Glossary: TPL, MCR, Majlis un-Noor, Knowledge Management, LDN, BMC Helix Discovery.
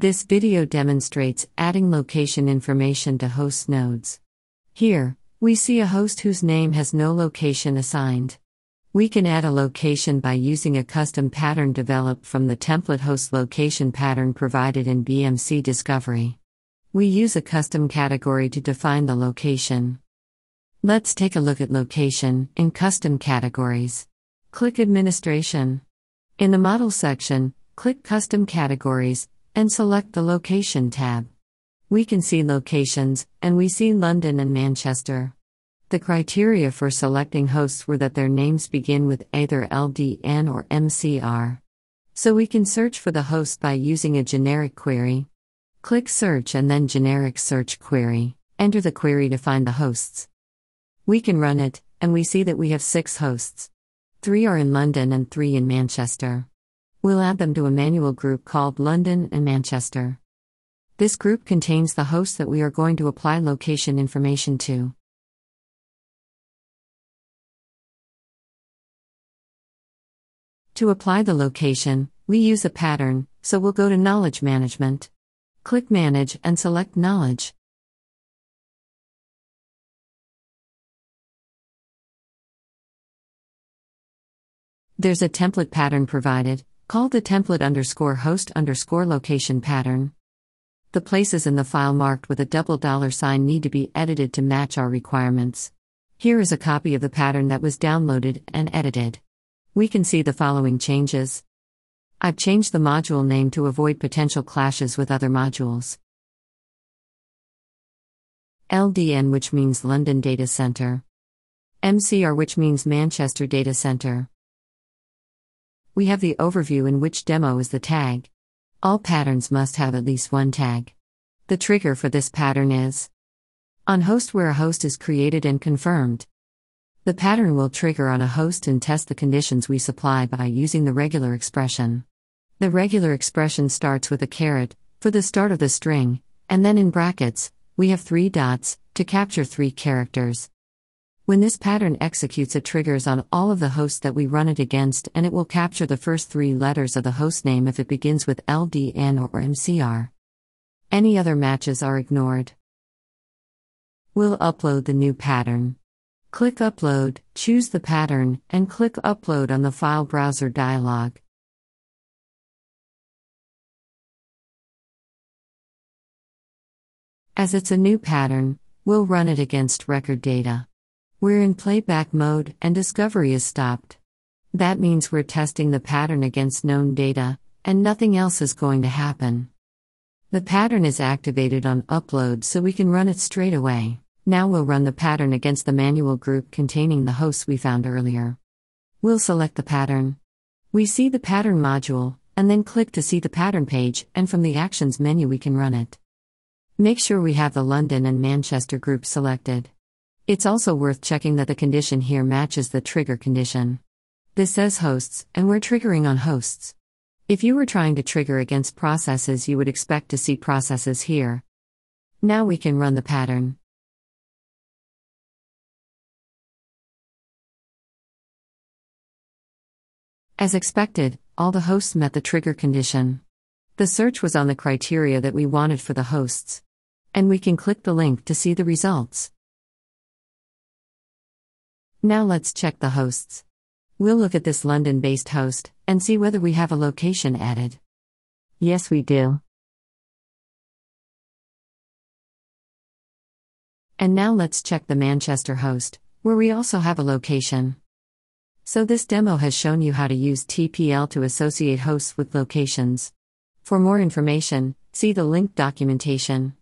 This video demonstrates adding location information to host nodes. Here, we see a host whose name has no location assigned. We can add a location by using a custom pattern developed from the template host location pattern provided in BMC Discovery. We use a custom category to define the location. Let's take a look at location in custom categories. Click Administration. In the Model section, click Custom Categories and select the Location tab. We can see locations, and we see London and Manchester. The criteria for selecting hosts were that their names begin with either LDN or MCR. So we can search for the host by using a generic query. Click Search and then Generic Search Query. Enter the query to find the hosts. We can run it, and we see that we have 6 hosts. 3 are in London and 3 in Manchester. We'll add them to a manual group called London and Manchester. This group contains the hosts that we are going to apply location information to. To apply the location, we use a pattern, so we'll go to Knowledge Management. Click Manage and select Knowledge. There's a template pattern provided, called the template_host_location pattern. The places in the file marked with a $$ need to be edited to match our requirements. Here is a copy of the pattern that was downloaded and edited. We can see the following changes. I've changed the module name to avoid potential clashes with other modules. LDN, which means London Data Center. MCR, which means Manchester Data Center. We have the overview, in which demo is the tag. All patterns must have at least one tag. The trigger for this pattern is on host where a host is created and confirmed. The pattern will trigger on a host and test the conditions we supply by using the regular expression. The regular expression starts with a caret for the start of the string, and then in brackets, we have 3 dots to capture 3 characters. When this pattern executes, it triggers on all of the hosts that we run it against, and it will capture the first 3 letters of the host name if it begins with LDN or MCR. Any other matches are ignored. We'll upload the new pattern. Click Upload, choose the pattern, and click Upload on the file browser dialog. As it's a new pattern, we'll run it against record data. We're in playback mode and discovery is stopped. That means we're testing the pattern against known data, and nothing else is going to happen. The pattern is activated on upload, so we can run it straight away. Now we'll run the pattern against the manual group containing the hosts we found earlier. We'll select the pattern. We see the pattern module, and then click to see the pattern page, and from the actions menu we can run it. Make sure we have the London and Manchester group selected. It's also worth checking that the condition here matches the trigger condition. This says hosts, and we're triggering on hosts. If you were trying to trigger against processes, you would expect to see processes here. Now we can run the pattern. As expected, all the hosts met the trigger condition. The search was on the criteria that we wanted for the hosts. And we can click the link to see the results. Now let's check the hosts. We'll look at this London-based host and see whether we have a location added. Yes, we do. And now let's check the Manchester host, where we also have a location. So this demo has shown you how to use TPL to associate hosts with locations. For more information, see the linked documentation.